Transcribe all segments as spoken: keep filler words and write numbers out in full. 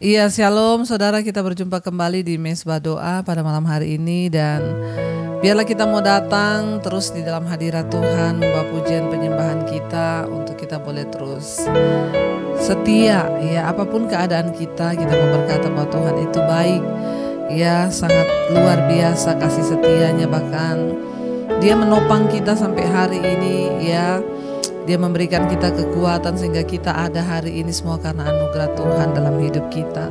Iya, shalom saudara, kita berjumpa kembali di Mezbah Doa pada malam hari ini. Dan biarlah kita mau datang terus di dalam hadirat Tuhan, membawa pujian penyembahan kita, untuk kita boleh terus setia. Ya, apapun keadaan kita, kita mau berkata bahwa Tuhan itu baik. Ya, sangat luar biasa kasih setianya, bahkan Dia menopang kita sampai hari ini. Ya, Dia memberikan kita kekuatan sehingga kita ada hari ini, semua karena anugerah Tuhan dalam hidup kita.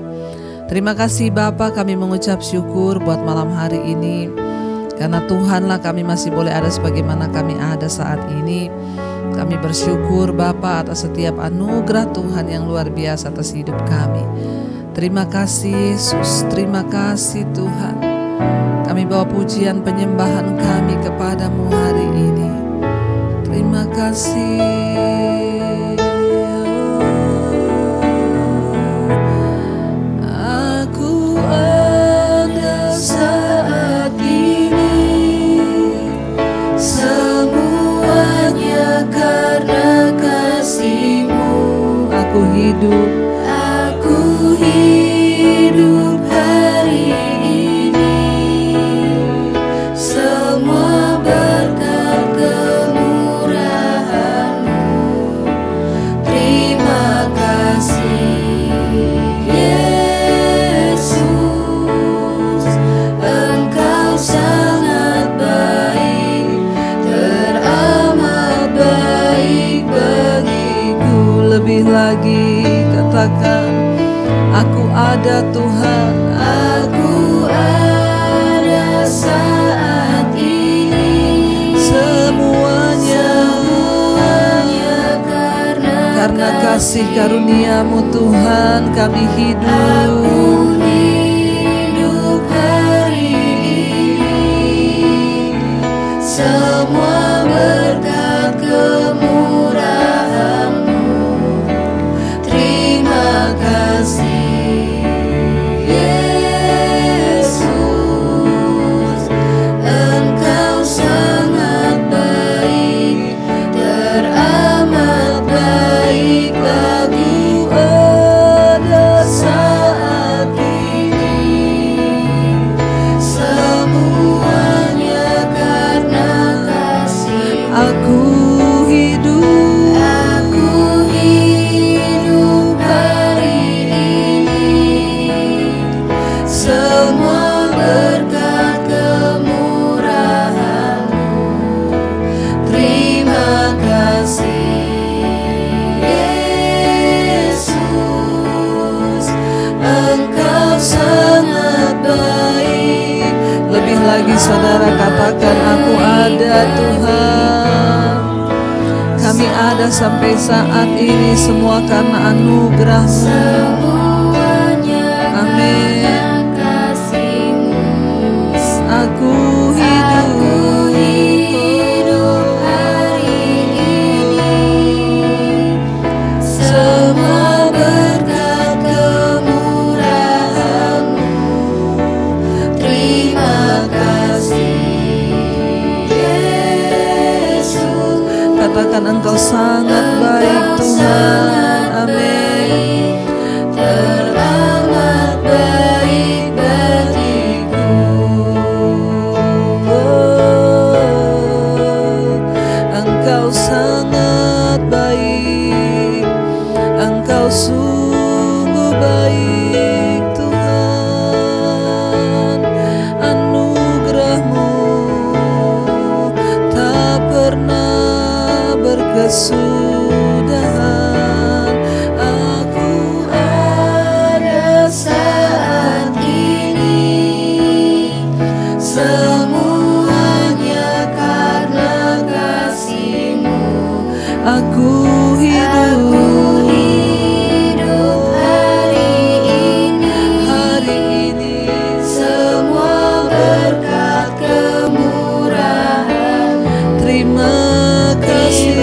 Terima kasih Bapa, kami mengucap syukur buat malam hari ini, karena Tuhanlah kami masih boleh ada sebagaimana kami ada saat ini. Kami bersyukur Bapa atas setiap anugerah Tuhan yang luar biasa atas hidup kami. Terima kasih Yesus, terima kasih Tuhan. Kami bawa pujian penyembahan kami kepadamu hari ini. Terima kasih, aku ada saat ini, semuanya karena kasih-Mu. Aku hidup, aku hidup hari ini, semua berkat ke lagi. Katakan, aku ada Tuhan, aku ada saat ini, semuanya, semuanya karena, karena kasih karunia-Mu Tuhan kami hidup, aku hidup hari ini, semua berkat kemu. Saudara, katakan, aku ada Tuhan, kami ada sampai saat ini, semua karena anugerah-Mu. Amin. Aku hidup hari ini, semua berkat kemurahan-Mu. Terima Katakan, Engkau sangat baik Tuhan. Amin. Teramat baik bagiku, oh, Engkau sangat baik, Engkau sungguh baik Tuhan. Anugerah-Mu tak pernah kesudahan. Aku ada saat ini, semuanya karena kasih-Mu. Aku hidup, aku hidup hari ini, hari ini, semua berkat kemurahan. Terima kasih.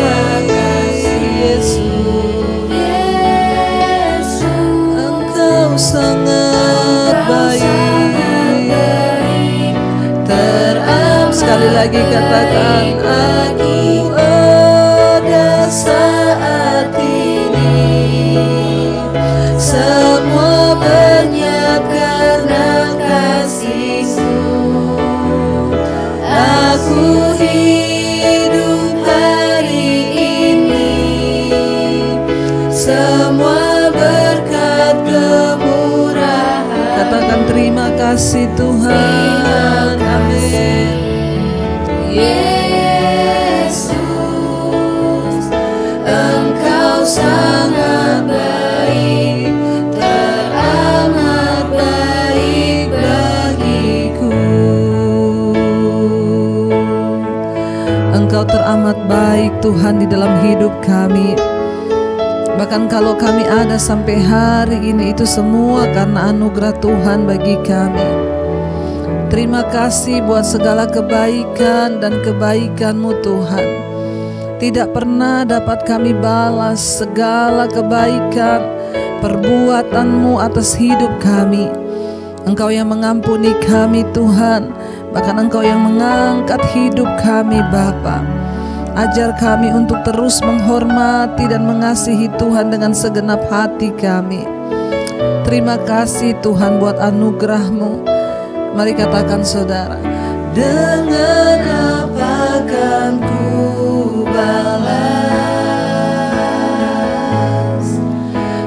Sangat baik, teramat. Sekali lagi katakan, aku ada saat ini, semua baik. semua berkat kemurahan. Katakan terima kasih Tuhan. Amin. Yesus, Engkau sangat baik, teramat baik bagiku. Engkau teramat baik Tuhan di dalam hidup kami. Bahkan kalau kami ada sampai hari ini, itu semua karena anugerah Tuhan bagi kami. Terima kasih buat segala kebaikan dan kebaikan-Mu Tuhan. Tidak pernah dapat kami balas segala kebaikan perbuatan-Mu atas hidup kami. Engkau yang mengampuni kami Tuhan, bahkan Engkau yang mengangkat hidup kami Bapa. Ajar kami untuk terus menghormati dan mengasihi Tuhan dengan segenap hati kami. Terima kasih Tuhan buat anugerah-Mu. Mari katakan saudara, dengan apa kan ku balas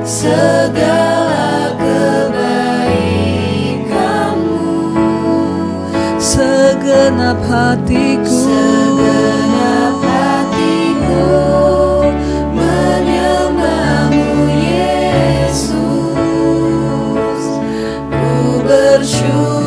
segala kebaikan-Mu, segenap hatiku, segenap hatiku menyembah-Mu Yesus, ku bersyukur.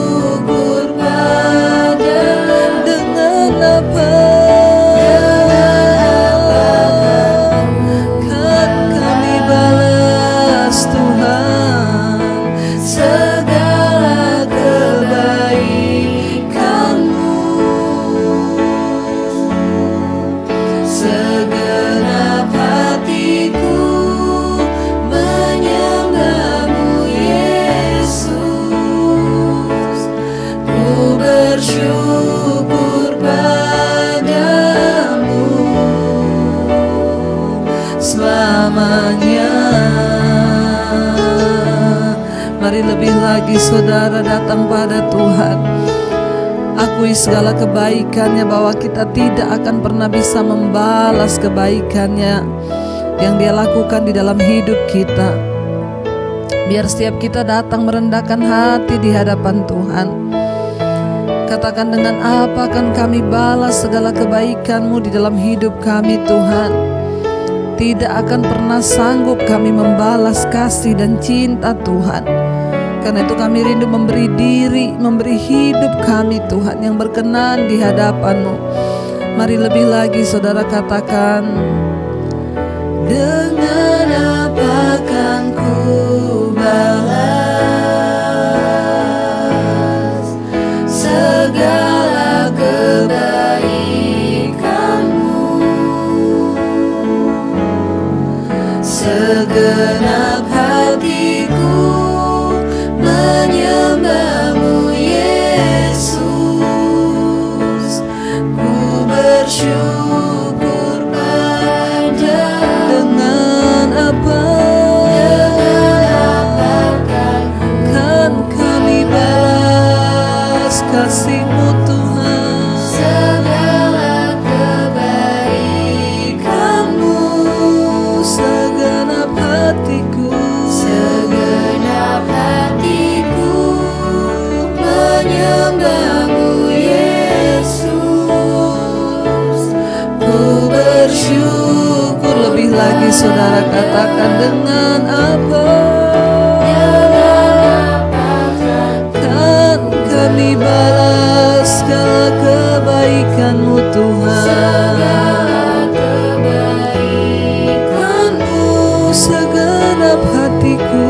Lebih lagi saudara datang pada Tuhan, akui segala kebaikannya, bahwa kita tidak akan pernah bisa membalas kebaikannya yang Dia lakukan di dalam hidup kita. Biar setiap kita datang merendahkan hati di hadapan Tuhan. Katakan, dengan apa akan kami balas segala kebaikan-Mu di dalam hidup kami Tuhan. Tidak akan pernah sanggup kami membalas kasih dan cinta Tuhan. Karena itu kami rindu memberi diri, memberi hidup kami Tuhan yang berkenan di hadapan-Mu. Mari lebih lagi saudara katakan, dengan apa kan ku balas segala kebaikan-Mu, segenap hatiku menyembah-Mu Yesus, ku bersyukur pada-Mu. Dengan apa, dengan apa kan kami balas kasih-Mu Tuhan, segala kebaikan-Mu, segenap hatiku, segenap hatiku menyembah-Mu Yesus, ku bersyukur. Lebih lagi saudara katakan, dengan apa, kan kami balas segala kebaikan-Mu Tuhan, kebaikan-Mu, segenap hatiku,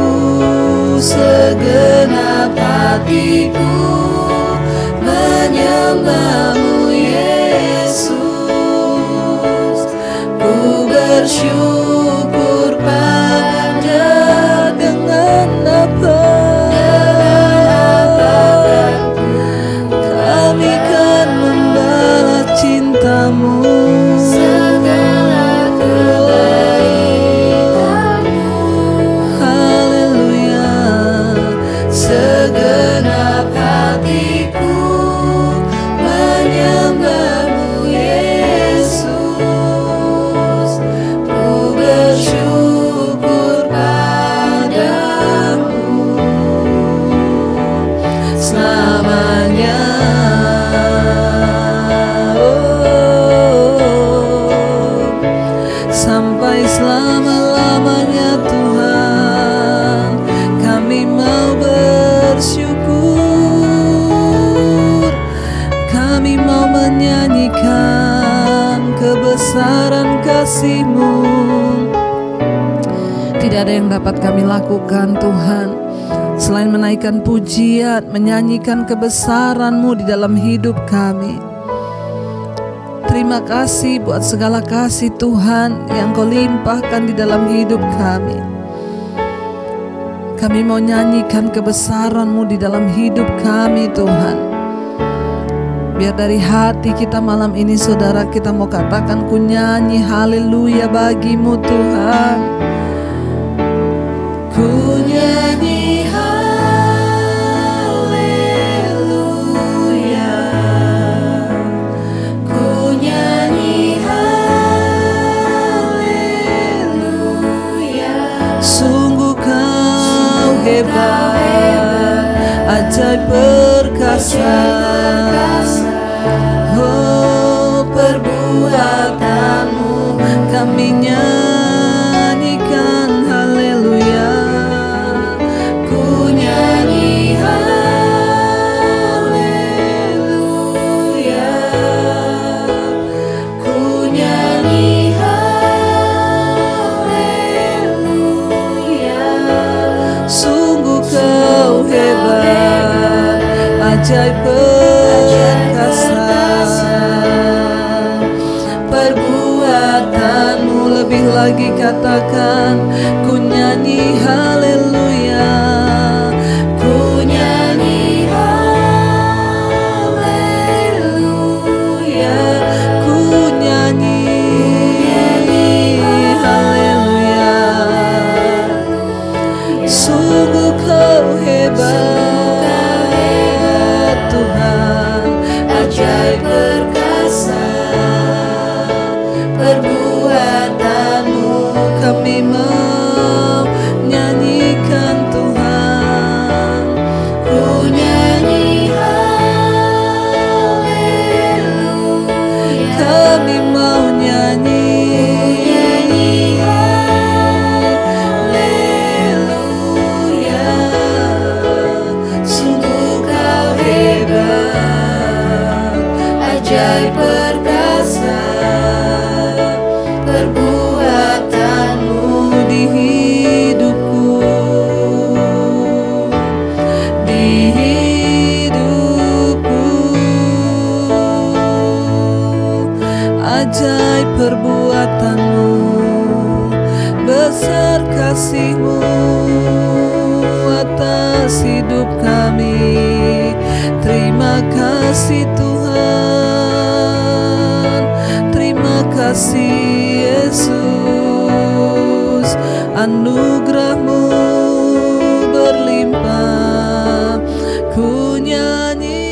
segenap hatiku menyembah-Mu Yesus, ku bersyukur pada. Dengan apa, kami kan membalas cinta-Mu. kasih-Mu. Tidak ada yang dapat kami lakukan, Tuhan, selain menaikkan pujian, menyanyikan kebesaran-Mu di dalam hidup kami. Terima kasih buat segala kasih Tuhan yang Kau limpahkan di dalam hidup kami. Kami mau nyanyikan kebesaran-Mu di dalam hidup kami, Tuhan. Biar dari hati kita malam ini, saudara, kita mau katakan, ku nyanyi haleluya bagi-Mu Tuhan. Ku nyanyi haleluya, ku nyanyi haleluya. Sungguh Kau hebat, ajaib perkasa. Buatamu kami nyanyikan haleluya. Ku nyanyi haleluya, ku nyanyi haleluya. Sungguh Kau hebat, ajaib perkasa. Lebih lagi katakan, ku nyanyi haleluya, ku nyanyi haleluya, ku nyanyi haleluya. Sungguh Kau hebat Tuhan, ajaib perkasa. Kami mau nyanyikan Tuhan, ku nyanyi haleluya. Kami mau nyanyi haleluya. Sungguh Kau hebat, ajaib perkasa. Perbuatan-Mu besar, kasih-Mu atas hidup kami. Terima kasih Tuhan, terima kasih Yesus. Anugerah-Mu berlimpah, ku nyanyi.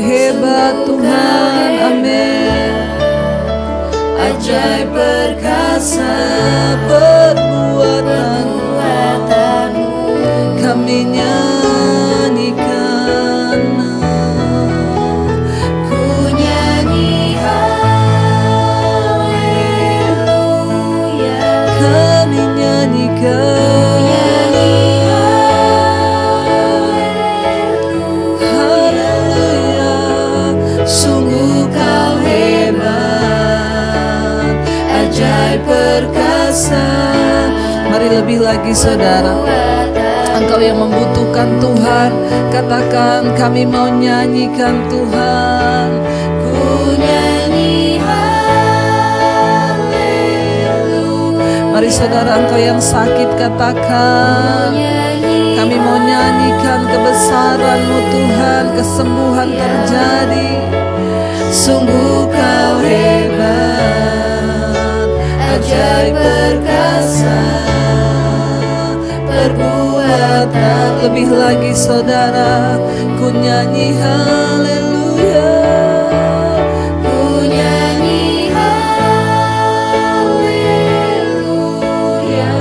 Hebat Tuhan, amin. Ajaib perkasa perbuatan-Mu, kami nyanyikan. Ku nyanyi haleluya, kami nyanyikan. Mari lebih lagi, saudara, engkau yang membutuhkan Tuhan, katakan, kami mau nyanyikan Tuhan. Ku nyanyi haleluya. Mari saudara, engkau yang sakit, katakan, kami mau nyanyikan kebesaran-Mu Tuhan. Kesembuhan terjadi, sungguh Kau hebat, ajaib perkasa, perbuatan. Lebih lagi saudara, ku nyanyi haleluya, ku nyanyi haleluya,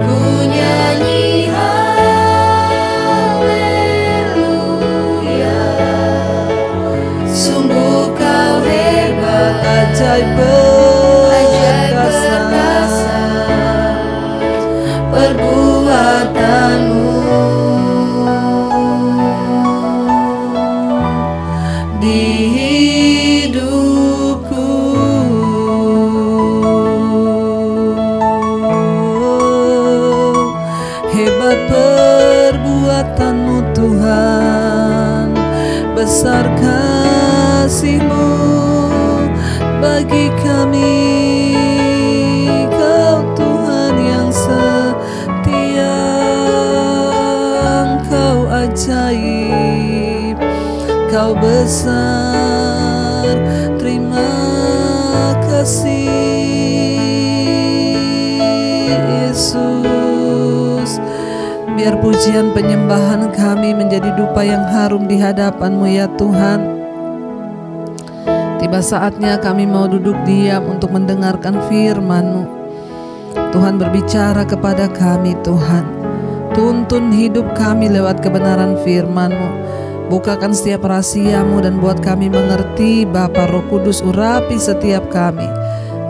ku nyanyi haleluya. Sungguh Kau hebat, ajaib perkasa. sebab perbuatanmu Tuhan, besar kasih-Mu bagi kami. Kau Tuhan yang setia, Kau ajaib, Kau besar, terima kasih Yesus. Biar pujian penyembahan kami menjadi dupa yang harum di hadapan-Mu ya Tuhan. Tiba saatnya kami mau duduk diam untuk mendengarkan firman-Mu. Tuhan berbicara kepada kami Tuhan. Tuntun hidup kami lewat kebenaran firman-Mu. Bukakan setiap rahasia-Mu dan buat kami mengerti. Bapa Roh Kudus, urapi setiap kami.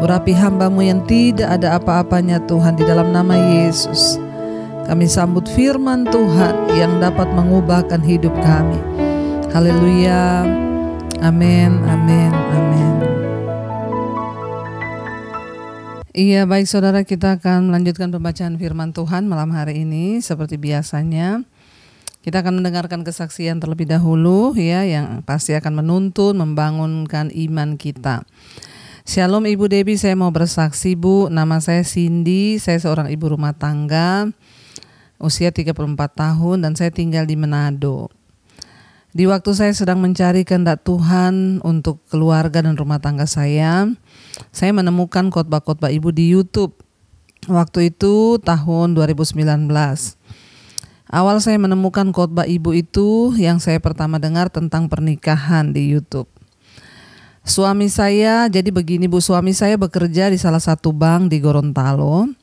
Urapi hamba-Mu yang tidak ada apa-apanya Tuhan, di dalam nama Yesus. Kami sambut firman Tuhan yang dapat mengubahkan hidup kami. Haleluya. Amin, amin, amin. Iya, baik saudara, kita akan melanjutkan pembacaan firman Tuhan malam hari ini. Seperti biasanya kita akan mendengarkan kesaksian terlebih dahulu ya, yang pasti akan menuntun, membangunkan iman kita. Shalom Ibu Devi, saya mau bersaksi Bu. Nama saya Cindy, saya seorang ibu rumah tangga, usia tiga puluh empat tahun, dan saya tinggal di Manado. Di waktu saya sedang mencari kehendak Tuhan untuk keluarga dan rumah tangga saya, saya menemukan khotbah-khotbah Ibu di YouTube. Waktu itu tahun dua ribu sembilan belas. Awal saya menemukan khotbah Ibu itu yang saya pertama dengar tentang pernikahan di YouTube. Suami saya, jadi begini Bu, suami saya bekerja di salah satu bank di Gorontalo.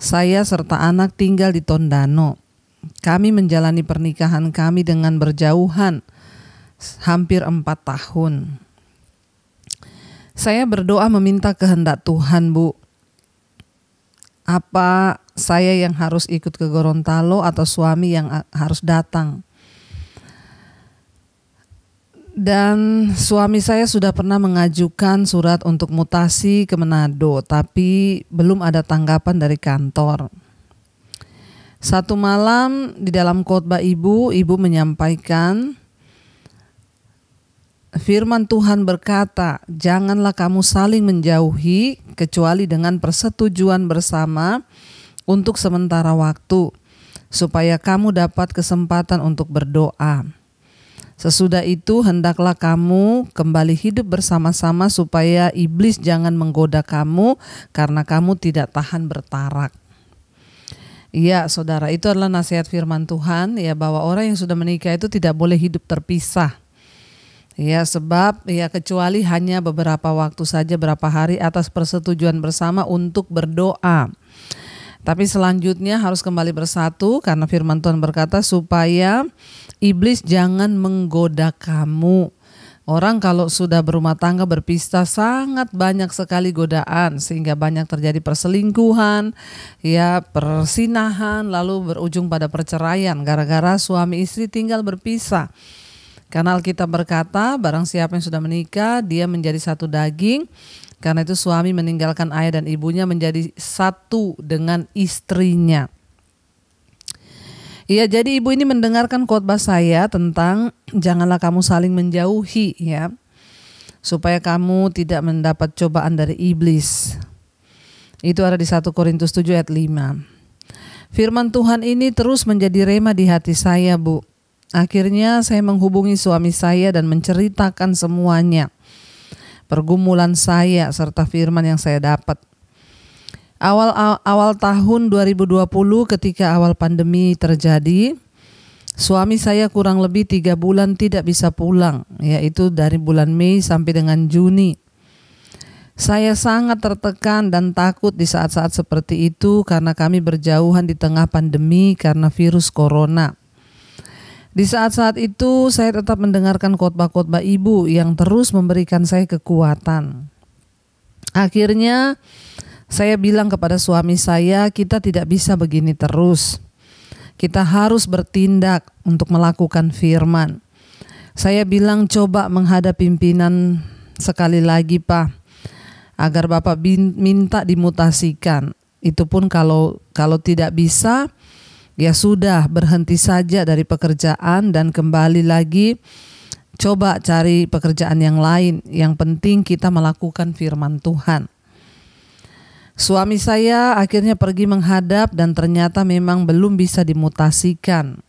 Saya serta anak tinggal di Tondano. Kami menjalani pernikahan kami dengan berjauhan, hampir empat tahun. Saya berdoa meminta kehendak Tuhan Bu. Apa saya yang harus ikut ke Gorontalo atau suami yang harus datang? Dan suami saya sudah pernah mengajukan surat untuk mutasi ke Manado, tapi belum ada tanggapan dari kantor. Satu malam di dalam khotbah ibu, ibu menyampaikan firman Tuhan berkata, "Janganlah kamu saling menjauhi kecuali dengan persetujuan bersama untuk sementara waktu, supaya kamu dapat kesempatan untuk berdoa. Sesudah itu hendaklah kamu kembali hidup bersama-sama supaya iblis jangan menggoda kamu karena kamu tidak tahan bertarak." Iya saudara, itu adalah nasihat firman Tuhan ya, bahwa orang yang sudah menikah itu tidak boleh hidup terpisah. Ya, sebab ya kecuali hanya beberapa waktu saja, berapa hari atas persetujuan bersama untuk berdoa. Tapi selanjutnya harus kembali bersatu karena firman Tuhan berkata supaya iblis jangan menggoda kamu. Orang kalau sudah berumah tangga berpisah sangat banyak sekali godaan sehingga banyak terjadi perselingkuhan, ya persinahan, lalu berujung pada perceraian gara-gara suami istri tinggal berpisah. Karena Alkitab berkata, barang siapa yang sudah menikah, dia menjadi satu daging. Karena itu suami meninggalkan ayah dan ibunya menjadi satu dengan istrinya. Iya, jadi ibu ini mendengarkan khotbah saya tentang janganlah kamu saling menjauhi ya, supaya kamu tidak mendapat cobaan dari iblis. Itu ada di satu Korintus tujuh ayat lima. Firman Tuhan ini terus menjadi rema di hati saya Bu. Akhirnya saya menghubungi suami saya dan menceritakan semuanya, pergumulan saya serta firman yang saya dapat. Awal awal tahun dua ribu dua puluh ketika awal pandemi terjadi, suami saya kurang lebih tiga bulan tidak bisa pulang, yaitu dari bulan Mei sampai dengan Juni. Saya sangat tertekan dan takut di saat-saat seperti itu karena kami berjauhan di tengah pandemi karena virus corona. Di saat-saat itu saya tetap mendengarkan khotbah-khotbah ibu yang terus memberikan saya kekuatan. Akhirnya saya bilang kepada suami saya, kita tidak bisa begini terus. Kita harus bertindak untuk melakukan firman. Saya bilang coba menghadap pimpinan sekali lagi Pak, agar Bapak minta dimutasikan. Itu pun kalau, kalau tidak bisa, Ya sudah, berhenti saja dari pekerjaan dan kembali lagi coba cari pekerjaan yang lain. Yang penting kita melakukan firman Tuhan. Suami saya akhirnya pergi menghadap dan ternyata memang belum bisa dimutasikan.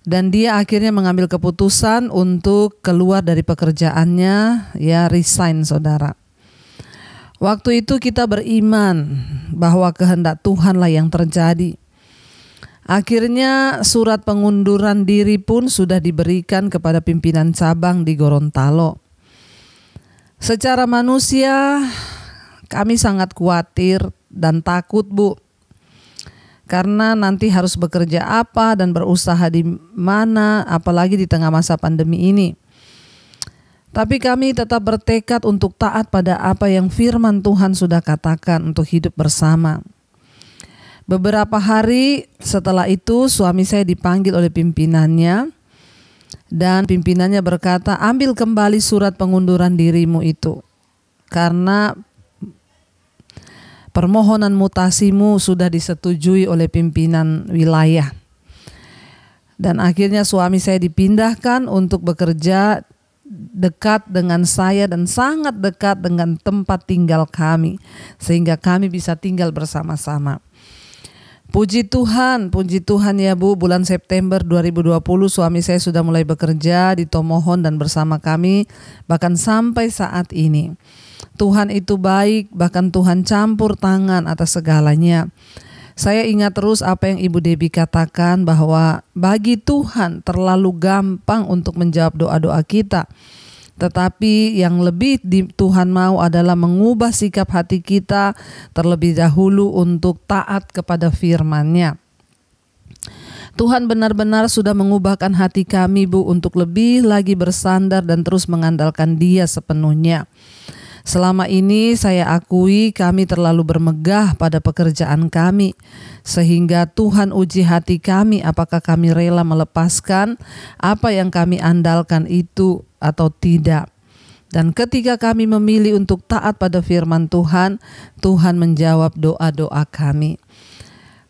Dan dia akhirnya mengambil keputusan untuk keluar dari pekerjaannya, ya resign saudara. Waktu itu kita beriman bahwa kehendak Tuhanlah yang terjadi. Akhirnya surat pengunduran diri pun sudah diberikan kepada pimpinan cabang di Gorontalo. Secara manusia kami sangat khawatir dan takut Bu. Karena nanti harus bekerja apa dan berusaha di mana apalagi di tengah masa pandemi ini. Tapi kami tetap bertekad untuk taat pada apa yang firman Tuhan sudah katakan untuk hidup bersama. Beberapa hari setelah itu suami saya dipanggil oleh pimpinannya dan pimpinannya berkata, ambil kembali surat pengunduran dirimu itu karena permohonan mutasimu sudah disetujui oleh pimpinan wilayah. Dan akhirnya suami saya dipindahkan untuk bekerja dekat dengan saya dan sangat dekat dengan tempat tinggal kami sehingga kami bisa tinggal bersama-sama. Puji Tuhan, puji Tuhan ya Bu, bulan September dua ribu dua puluh suami saya sudah mulai bekerja di Tomohon dan bersama kami bahkan sampai saat ini. Tuhan itu baik, bahkan Tuhan campur tangan atas segalanya. Saya ingat terus apa yang Ibu Devi katakan bahwa bagi Tuhan terlalu gampang untuk menjawab doa-doa kita. Tetapi yang lebih Tuhan mau adalah mengubah sikap hati kita terlebih dahulu untuk taat kepada firman-Nya. Tuhan benar-benar sudah mengubahkan hati kami Bu untuk lebih lagi bersandar dan terus mengandalkan Dia sepenuhnya. Selama ini saya akui kami terlalu bermegah pada pekerjaan kami sehingga Tuhan uji hati kami apakah kami rela melepaskan apa yang kami andalkan itu atau tidak. Dan ketika kami memilih untuk taat pada firman Tuhan, Tuhan menjawab doa-doa kami.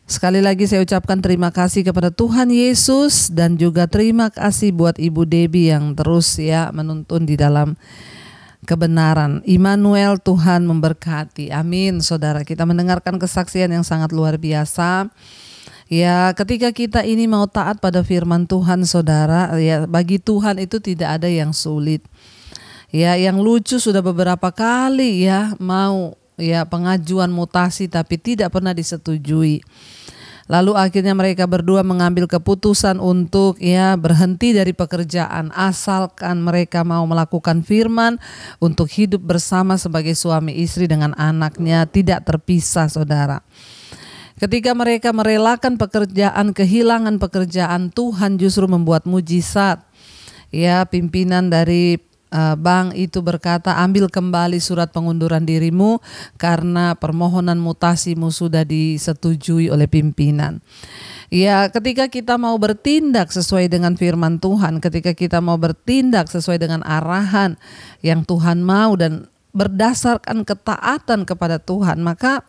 Sekali lagi saya ucapkan terima kasih kepada Tuhan Yesus dan juga terima kasih buat Ibu Devi yang terus ya menuntun di dalam kebenaran. Immanuel, Tuhan memberkati. Amin saudara, kita mendengarkan kesaksian yang sangat luar biasa. Ya, ketika kita ini mau taat pada firman Tuhan, saudara, ya bagi Tuhan itu tidak ada yang sulit. Ya, yang lucu sudah beberapa kali ya mau ya pengajuan mutasi tapi tidak pernah disetujui. Lalu akhirnya mereka berdua mengambil keputusan untuk ya berhenti dari pekerjaan asalkan mereka mau melakukan firman untuk hidup bersama sebagai suami istri dengan anaknya tidak terpisah, saudara. Ketika mereka merelakan pekerjaan, kehilangan pekerjaan, Tuhan justru membuat mujizat. Ya, pimpinan dari uh, bank itu berkata, ambil kembali surat pengunduran dirimu karena permohonan mutasimu sudah disetujui oleh pimpinan. Ya, ketika kita mau bertindak sesuai dengan firman Tuhan, ketika kita mau bertindak sesuai dengan arahan yang Tuhan mau dan berdasarkan ketaatan kepada Tuhan, maka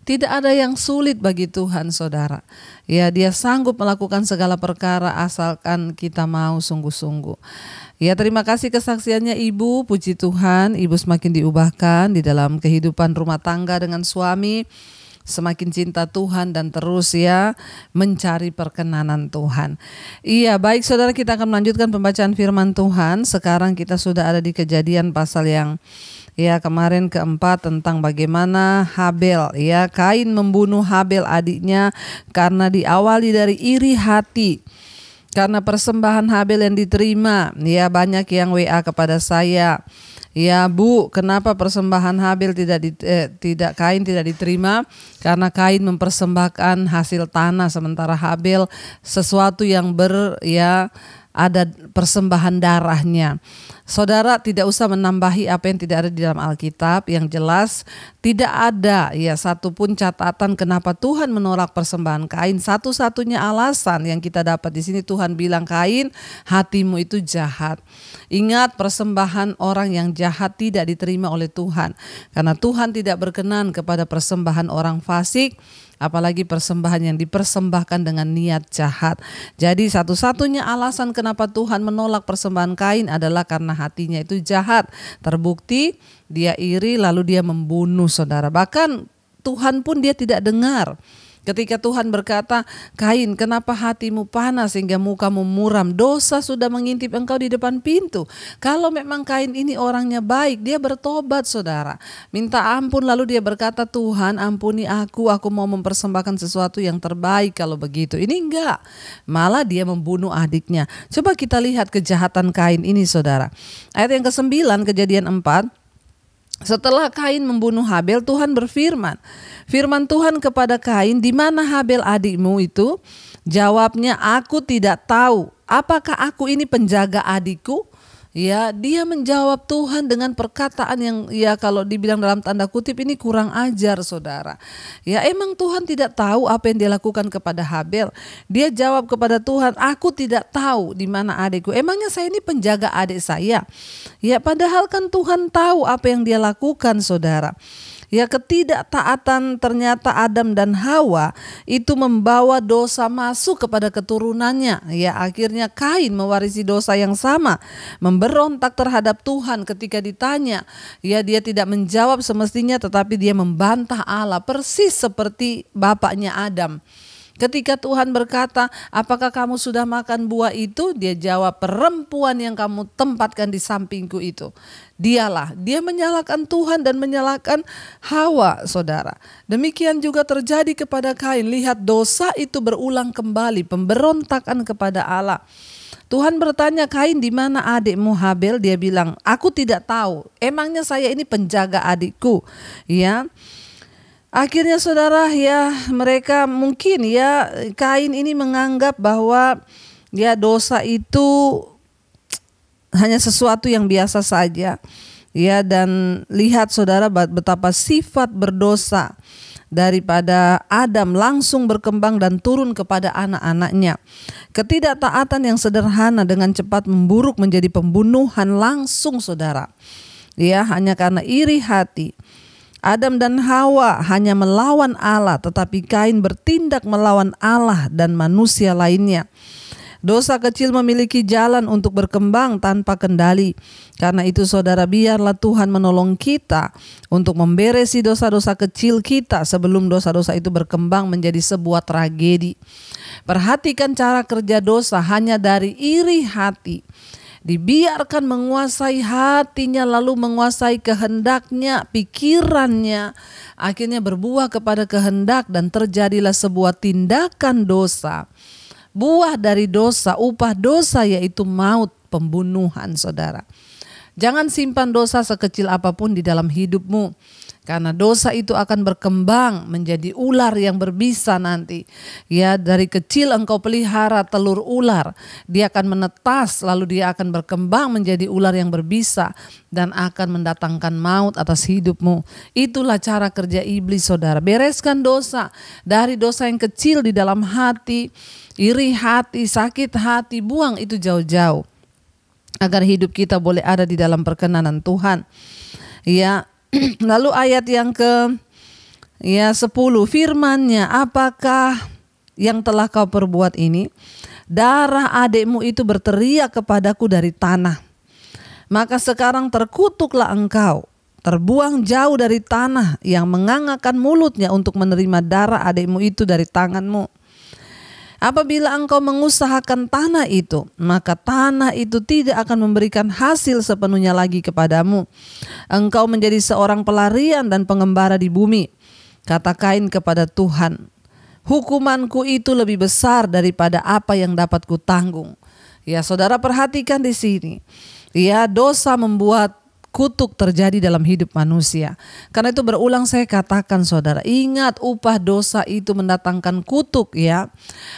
tidak ada yang sulit bagi Tuhan, saudara. Ya, Dia sanggup melakukan segala perkara asalkan kita mau sungguh-sungguh. Ya, terima kasih kesaksiannya Ibu. Puji Tuhan, Ibu semakin diubahkan di dalam kehidupan rumah tangga dengan suami, semakin cinta Tuhan dan terus ya mencari perkenanan Tuhan. Iya, baik saudara, kita akan melanjutkan pembacaan firman Tuhan. Sekarang kita sudah ada di Kejadian pasal yang ya kemarin keempat tentang bagaimana Habel ya Kain membunuh Habel adiknya karena diawali dari iri hati karena persembahan Habel yang diterima. Ya, banyak yang W A kepada saya, ya Bu, kenapa persembahan Habel tidak di, eh, tidak Kain tidak diterima? Karena Kain mempersembahkan hasil tanah sementara Habel sesuatu yang ber ya ada persembahan darahnya. Saudara tidak usah menambahi apa yang tidak ada di dalam Alkitab. Yang jelas tidak ada ya satupun catatan kenapa Tuhan menolak persembahan Kain. Satu-satunya alasan yang kita dapat di sini Tuhan bilang, Kain hatimu itu jahat. Ingat, persembahan orang yang jahat tidak diterima oleh Tuhan karena Tuhan tidak berkenan kepada persembahan orang fasik apalagi persembahan yang dipersembahkan dengan niat jahat. Jadi satu-satunya alasan kenapa Tuhan menolak persembahan Kain adalah karena hatinya itu jahat. Terbukti dia iri lalu dia membunuh saudara. Bahkan Tuhan pun dia tidak dengar. Ketika Tuhan berkata, Kain, kenapa hatimu panas sehingga mukamu muram? Dosa sudah mengintip engkau di depan pintu. Kalau memang Kain ini orangnya baik, dia bertobat saudara. Minta ampun lalu dia berkata, Tuhan ampuni aku, aku mau mempersembahkan sesuatu yang terbaik kalau begitu. Ini enggak, malah dia membunuh adiknya. Coba kita lihat kejahatan Kain ini saudara. Ayat yang kesembilan, Kejadian empat. Setelah Kain membunuh Habel, Tuhan berfirman. Firman Tuhan kepada Kain, di mana Habel adikmu itu? Jawabnya, aku tidak tahu. Apakah aku ini penjaga adikku? Ya, dia menjawab Tuhan dengan perkataan yang ya kalau dibilang dalam tanda kutip ini kurang ajar saudara. Ya, emang Tuhan tidak tahu apa yang dia lakukan kepada Habel. Dia jawab kepada Tuhan, aku tidak tahu di mana adikku. Emangnya saya ini penjaga adik saya? Ya, padahal kan Tuhan tahu apa yang dia lakukan saudara. Ya, ketidaktaatan ternyata Adam dan Hawa itu membawa dosa masuk kepada keturunannya. Ya, akhirnya Kain mewarisi dosa yang sama, memberontak terhadap Tuhan ketika ditanya. Ya, dia tidak menjawab semestinya, tetapi dia membantah Allah persis seperti bapaknya Adam. Ketika Tuhan berkata, apakah kamu sudah makan buah itu? Dia jawab, perempuan yang kamu tempatkan di sampingku itu. Dialah, dia menyalahkan Tuhan dan menyalahkan Hawa, saudara. Demikian juga terjadi kepada Kain. Lihat, dosa itu berulang kembali, pemberontakan kepada Allah. Tuhan bertanya, Kain, di mana adikmu Habel? Dia bilang, aku tidak tahu. Emangnya saya ini penjaga adikku? Ya. Akhirnya saudara ya mereka mungkin ya Kain ini menganggap bahwa ya dosa itu hanya sesuatu yang biasa saja. Ya, dan lihat saudara betapa sifat berdosa daripada Adam langsung berkembang dan turun kepada anak-anaknya. Ketidaktaatan yang sederhana dengan cepat memburuk menjadi pembunuhan langsung saudara. Ya, hanya karena iri hati. Adam dan Hawa hanya melawan Allah, tetapi Kain bertindak melawan Allah dan manusia lainnya. Dosa kecil memiliki jalan untuk berkembang tanpa kendali. Karena itu saudara, biarlah Tuhan menolong kita untuk memberesi dosa-dosa kecil kita sebelum dosa-dosa itu berkembang menjadi sebuah tragedi. Perhatikan cara kerja dosa hanya dari iri hati. Dibiarkan menguasai hatinya lalu menguasai kehendaknya, pikirannya, akhirnya berbuah kepada kehendak dan terjadilah sebuah tindakan dosa. Buah dari dosa, upah dosa yaitu maut, pembunuhan saudara. Jangan simpan dosa sekecil apapun di dalam hidupmu. Karena dosa itu akan berkembang menjadi ular yang berbisa nanti. Ya, dari kecil engkau pelihara telur ular, dia akan menetas lalu dia akan berkembang menjadi ular yang berbisa dan akan mendatangkan maut atas hidupmu. Itulah cara kerja iblis saudara. Bereskan dosa, dari dosa yang kecil di dalam hati, iri hati, sakit hati, buang itu jauh-jauh agar hidup kita boleh ada di dalam perkenanan Tuhan. Ya. Lalu ayat yang ke ya sepuluh, firman-Nya, apakah yang telah kau perbuat ini? Darah adikmu itu berteriak kepadaku dari tanah. Maka sekarang terkutuklah engkau, terbuang jauh dari tanah yang mengangakan mulutnya untuk menerima darah adikmu itu dari tanganmu. Apabila engkau mengusahakan tanah itu, maka tanah itu tidak akan memberikan hasil sepenuhnya lagi kepadamu. Engkau menjadi seorang pelarian dan pengembara di bumi. Kata Kain kepada Tuhan, hukumanku itu lebih besar daripada apa yang dapat kutanggung. Ya saudara, perhatikan di sini. Ya, dosa membuat kutuk terjadi dalam hidup manusia. Karena itu berulang saya katakan saudara, ingat upah dosa itu mendatangkan kutuk ya.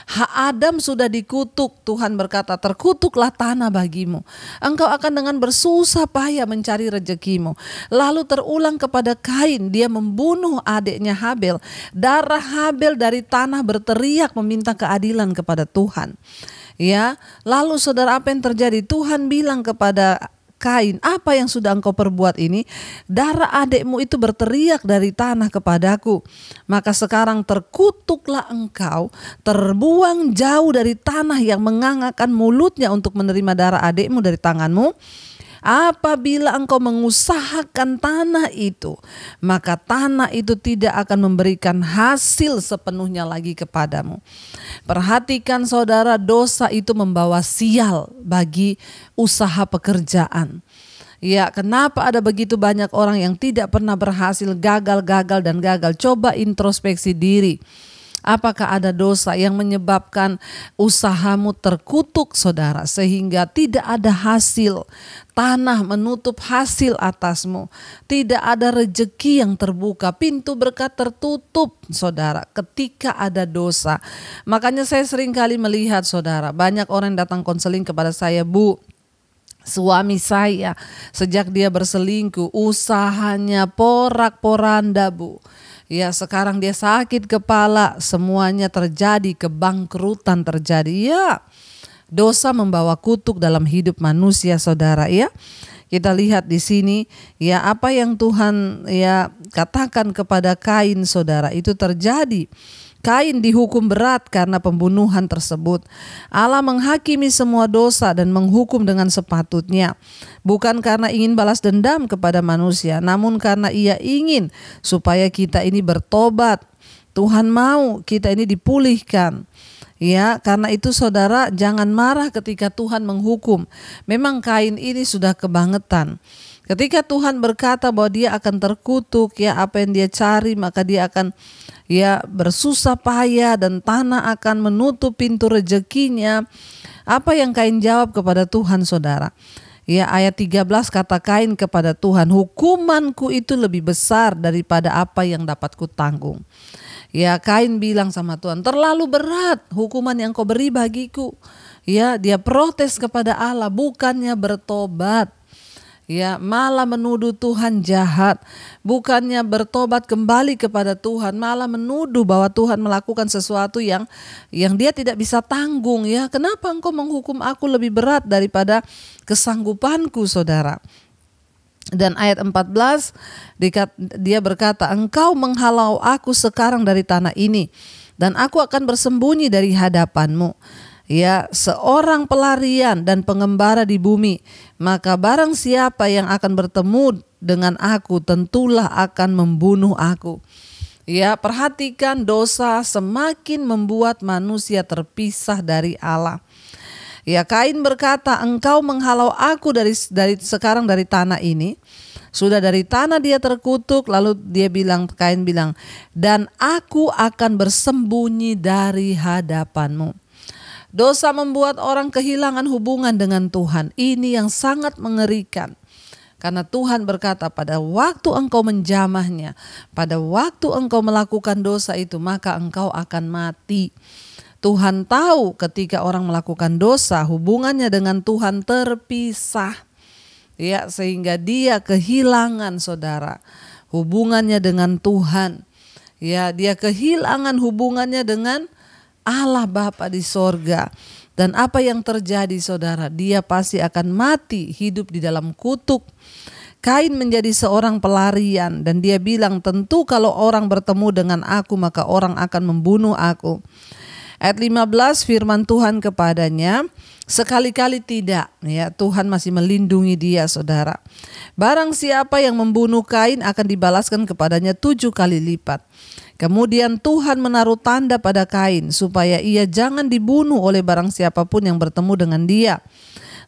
Hak Adam sudah dikutuk, Tuhan berkata terkutuklah tanah bagimu. Engkau akan dengan bersusah payah mencari rezekimu. Lalu terulang kepada Kain, dia membunuh adiknya Habel. Darah Habel dari tanah berteriak meminta keadilan kepada Tuhan. Ya, lalu saudara apa yang terjadi? Tuhan bilang kepada Kain, apa yang sudah engkau perbuat ini? Darah adikmu itu berteriak dari tanah kepadaku. Maka sekarang terkutuklah engkau, terbuang jauh dari tanah yang mengangakkan mulutnya untuk menerima darah adikmu dari tanganmu. Apabila engkau mengusahakan tanah itu, maka tanah itu tidak akan memberikan hasil sepenuhnya lagi kepadamu. Perhatikan saudara, dosa itu membawa sial bagi usaha pekerjaan. Ya, kenapa ada begitu banyak orang yang tidak pernah berhasil, gagal-gagal dan gagal? Coba introspeksi diri. Apakah ada dosa yang menyebabkan usahamu terkutuk, saudara, sehingga tidak ada hasil? Tanah menutup hasil atasmu. Tidak ada rejeki yang terbuka. Pintu berkat tertutup, saudara, ketika ada dosa. Makanya saya sering kali melihat, saudara, banyak orang datang konseling kepada saya, Bu, suami saya sejak dia berselingkuh, usahanya porak-poranda, Bu. Ya, sekarang dia sakit kepala, semuanya terjadi, kebangkrutan terjadi. Ya, dosa membawa kutuk dalam hidup manusia, saudara, ya. Kita lihat di sini, ya, apa yang Tuhan, ya, katakan kepada Kain, saudara, itu terjadi. Kain dihukum berat karena pembunuhan tersebut. Allah menghakimi semua dosa dan menghukum dengan sepatutnya. Bukan karena ingin balas dendam kepada manusia, namun karena ia ingin supaya kita ini bertobat. Tuhan mau kita ini dipulihkan. Ya, karena itu saudara, jangan marah ketika Tuhan menghukum. Memang Kain ini sudah kebangetan. Ketika Tuhan berkata bahwa dia akan terkutuk, ya, apa yang dia cari maka dia akan, ya, bersusah payah dan tanah akan menutup pintu rezekinya. Apa yang Kain jawab kepada Tuhan, saudara? Ya, ayat tiga belas, kata Kain kepada Tuhan, hukumanku itu lebih besar daripada apa yang dapat kutanggung. Ya, Kain bilang sama Tuhan, terlalu berat hukuman yang kau beri bagiku. Ya, dia protes kepada Allah, bukannya bertobat. Ya, malah menuduh Tuhan jahat. Bukannya bertobat kembali kepada Tuhan, malah menuduh bahwa Tuhan melakukan sesuatu yang yang dia tidak bisa tanggung. Ya, kenapa engkau menghukum aku lebih berat daripada kesanggupanku, saudara? Dan ayat empat belas, dia berkata, engkau menghalau aku sekarang dari tanah ini, dan aku akan bersembunyi dari hadapanmu. Ya, seorang pelarian dan pengembara di bumi, maka barang siapa yang akan bertemu dengan aku, tentulah akan membunuh aku. Ya, perhatikan, dosa semakin membuat manusia terpisah dari Allah. Ya, Kain berkata, engkau menghalau aku dari dari sekarang dari tanah ini. Sudah dari tanah dia terkutuk, lalu dia bilang, Kain bilang, dan aku akan bersembunyi dari hadapanmu. Dosa membuat orang kehilangan hubungan dengan Tuhan. Ini yang sangat mengerikan. Karena Tuhan berkata, pada waktu engkau menjamahnya, pada waktu engkau melakukan dosa itu, maka engkau akan mati. Tuhan tahu ketika orang melakukan dosa, hubungannya dengan Tuhan terpisah. Ya, sehingga dia kehilangan, saudara, hubungannya dengan Tuhan. Ya, dia kehilangan hubungannya dengan Allah Bapa di sorga. Dan apa yang terjadi, saudara? Dia pasti akan mati, hidup di dalam kutuk. Kain menjadi seorang pelarian dan dia bilang, tentu kalau orang bertemu dengan aku, maka orang akan membunuh aku. Ayat lima belas, firman Tuhan kepadanya, sekali-kali tidak, ya, Tuhan masih melindungi dia, saudara. Barang siapa yang membunuh Kain akan dibalaskan kepadanya tujuh kali lipat. Kemudian Tuhan menaruh tanda pada Kain supaya ia jangan dibunuh oleh barang siapapun yang bertemu dengan dia.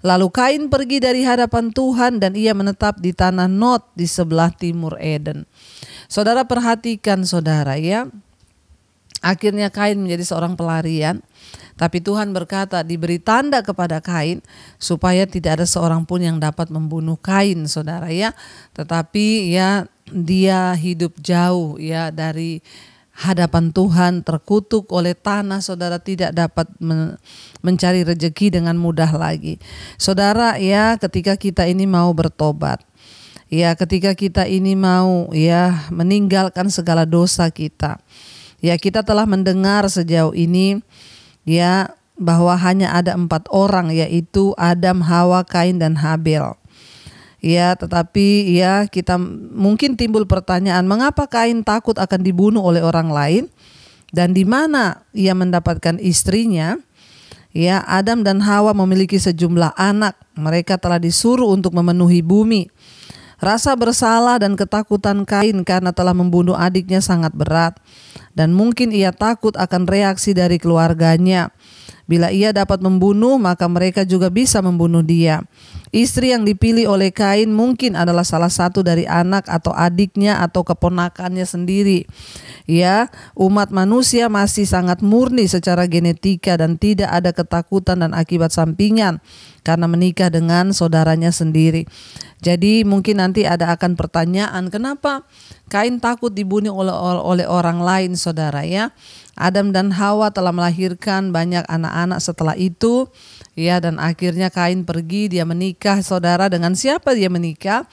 Lalu Kain pergi dari hadapan Tuhan dan ia menetap di tanah Not di sebelah timur Eden. Saudara, perhatikan, saudara, ya. Akhirnya Kain menjadi seorang pelarian, tapi Tuhan berkata diberi tanda kepada Kain supaya tidak ada seorang pun yang dapat membunuh Kain, saudara, ya. Tetapi, ya, dia hidup jauh, ya, dari hadapan Tuhan, terkutuk oleh tanah, saudara, tidak dapat mencari rejeki dengan mudah lagi. Saudara, ya, ketika kita ini mau bertobat, ya, ketika kita ini mau, ya, meninggalkan segala dosa kita. Ya, kita telah mendengar sejauh ini, ya, bahwa hanya ada empat orang, yaitu Adam, Hawa, Kain, dan Habel. Ya, tetapi ya kita mungkin timbul pertanyaan, mengapa Kain takut akan dibunuh oleh orang lain dan di mana ia mendapatkan istrinya? Ya, Adam dan Hawa memiliki sejumlah anak. Mereka telah disuruh untuk memenuhi bumi. Rasa bersalah dan ketakutan Kain karena telah membunuh adiknya sangat berat, dan mungkin ia takut akan reaksi dari keluarganya. Bila ia dapat membunuh, maka mereka juga bisa membunuh dia. Istri yang dipilih oleh Kain mungkin adalah salah satu dari anak atau adiknya atau keponakannya sendiri. Ya, umat manusia masih sangat murni secara genetika dan tidak ada ketakutan dan akibat sampingan karena menikah dengan saudaranya sendiri. Jadi mungkin nanti ada akan pertanyaan, kenapa Kain takut dibunuh oleh, oleh orang lain, saudara ya. Adam dan Hawa telah melahirkan banyak anak-anak setelah itu, ya, dan akhirnya Kain pergi, dia menikah, saudara. Dengan siapa dia menikah?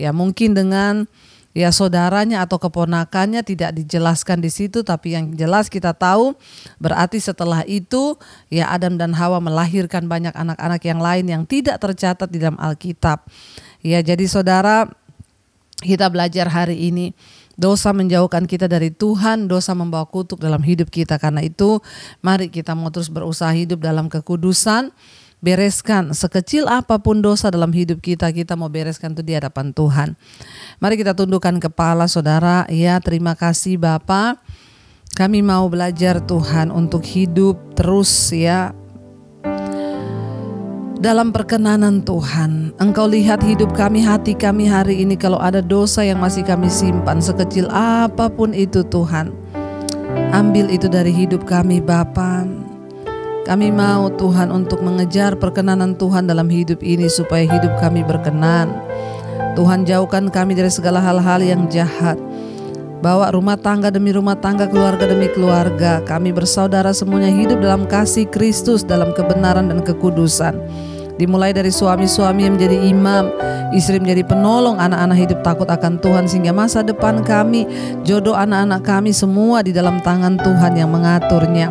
Ya mungkin dengan ya saudaranya atau keponakannya, tidak dijelaskan di situ, tapi yang jelas kita tahu berarti setelah itu ya Adam dan Hawa melahirkan banyak anak-anak yang lain yang tidak tercatat di dalam Alkitab. Ya, jadi saudara, kita belajar hari ini dosa menjauhkan kita dari Tuhan, dosa membawa kutuk dalam hidup kita. Karena itu mari kita mau terus berusaha hidup dalam kekudusan, bereskan sekecil apapun dosa dalam hidup kita, kita mau bereskan itu di hadapan Tuhan. Mari kita tundukkan kepala, saudara. Ya, terima kasih Bapa. Kami mau belajar Tuhan untuk hidup terus ya dalam perkenanan Tuhan. Engkau lihat hidup kami, hati kami hari ini. Kalau ada dosa yang masih kami simpan sekecil apapun itu, Tuhan, ambil itu dari hidup kami Bapa. Kami mau Tuhan untuk mengejar perkenanan Tuhan dalam hidup ini, supaya hidup kami berkenan. Tuhan, jauhkan kami dari segala hal-hal yang jahat. Bawa rumah tangga demi rumah tangga, keluarga demi keluarga. Kami bersaudara semuanya hidup dalam kasih Kristus, dalam kebenaran dan kekudusan. Dimulai dari suami-suami yang menjadi imam, istri menjadi penolong, anak-anak hidup takut akan Tuhan, sehingga masa depan kami, jodoh anak-anak kami, semua di dalam tangan Tuhan yang mengaturnya.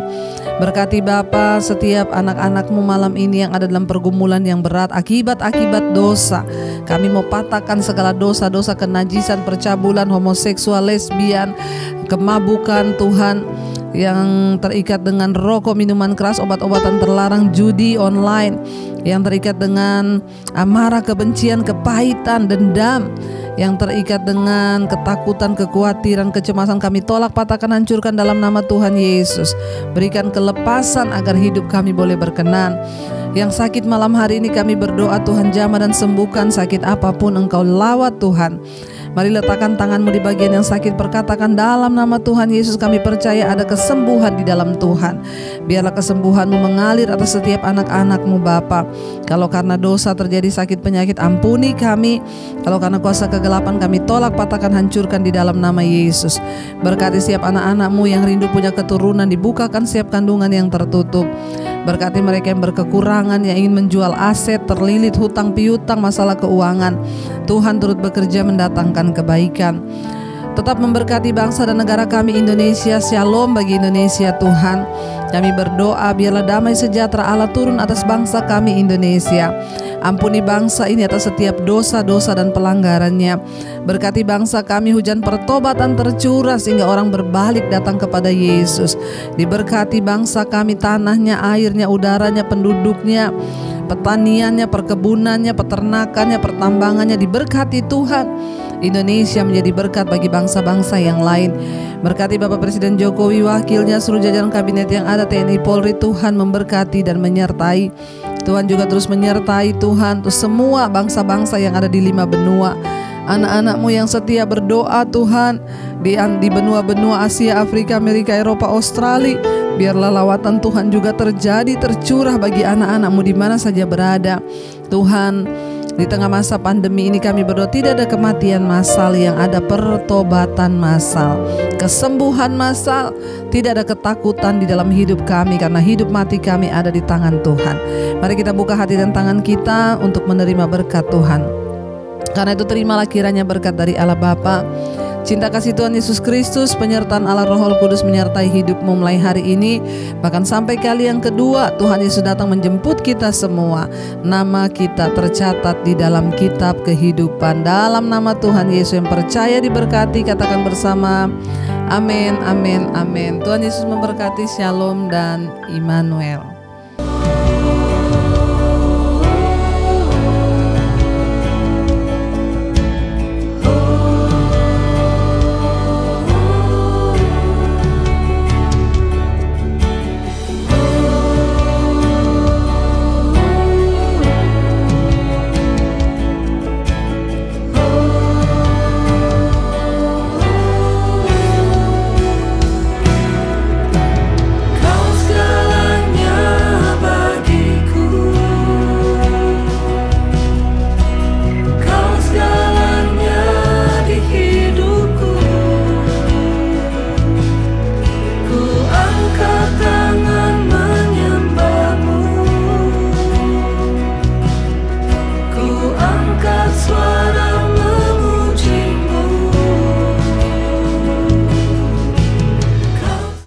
Berkati Bapa setiap anak-anakmu malam ini yang ada dalam pergumulan yang berat akibat-akibat dosa. Kami mau patahkan segala dosa-dosa, kenajisan, percabulan, homoseksual, lesbian, kemabukan Tuhan, yang terikat dengan rokok, minuman keras, obat-obatan terlarang, judi online, yang terikat dengan amarah, kebencian, kepahitan, dendam, yang terikat dengan ketakutan, kekhawatiran, kecemasan. Kami tolak, patahkan, hancurkan dalam nama Tuhan Yesus. Berikan kelepasan agar hidup kami boleh berkenan. Yang sakit malam hari ini kami berdoa, Tuhan jamah dan sembuhkan. Sakit apapun Engkau lawat Tuhan. Mari letakkan tanganmu di bagian yang sakit, perkatakan dalam nama Tuhan Yesus, kami percaya ada kesembuhan di dalam Tuhan. Biarlah kesembuhanmu mengalir atas setiap anak-anakmu Bapa. Kalau karena dosa terjadi sakit penyakit, ampuni kami. Kalau karena kuasa kegelapan, kami tolak, patahkan, hancurkan di dalam nama Yesus. Berkati setiap anak-anakmu yang rindu punya keturunan, dibukakan setiap kandungan yang tertutup. Berkati mereka yang berkekurangan, yang ingin menjual aset, terlilit hutang piutang, masalah keuangan. Tuhan turut bekerja mendatangkan kebaikan. Tetap memberkati bangsa dan negara kami Indonesia. Shalom bagi Indonesia Tuhan. Kami berdoa biarlah damai sejahtera Allah turun atas bangsa kami Indonesia. Ampuni bangsa ini atas setiap dosa-dosa dan pelanggarannya. Berkati bangsa kami, hujan pertobatan tercurah sehingga orang berbalik datang kepada Yesus. Diberkati bangsa kami, tanahnya, airnya, udaranya, penduduknya, petaniannya, perkebunannya, peternakannya, pertambangannya. Diberkati Tuhan. Indonesia menjadi berkat bagi bangsa-bangsa yang lain. Berkati Bapak Presiden Jokowi, wakilnya, seluruh jajaran kabinet yang ada, T N I, Polri. Tuhan memberkati dan menyertai. Tuhan juga terus menyertai Tuhan untuk semua bangsa-bangsa yang ada di lima benua. Anak-anakmu yang setia berdoa Tuhan di, di benua-benua Asia, Afrika, Amerika, Eropa, Australia. Biarlah lawatan Tuhan juga terjadi, tercurah bagi anak-anakmu di mana saja berada Tuhan. Di tengah masa pandemi ini kami berdoa tidak ada kematian massal, yang ada pertobatan massal, kesembuhan massal. Tidak ada ketakutan di dalam hidup kami, karena hidup mati kami ada di tangan Tuhan. Mari kita buka hati dan tangan kita untuk menerima berkat Tuhan. Karena itu terimalah kiranya berkat dari Allah Bapa, Cinta kasih Tuhan Yesus Kristus, penyertaan Allah Roh Kudus menyertai hidupmu mulai hari ini, bahkan sampai kali yang kedua Tuhan Yesus datang menjemput kita semua. Nama kita tercatat di dalam kitab kehidupan. Dalam nama Tuhan Yesus yang percaya diberkati, katakan bersama, amin, amin, amin. Tuhan Yesus memberkati. Shalom dan Immanuel.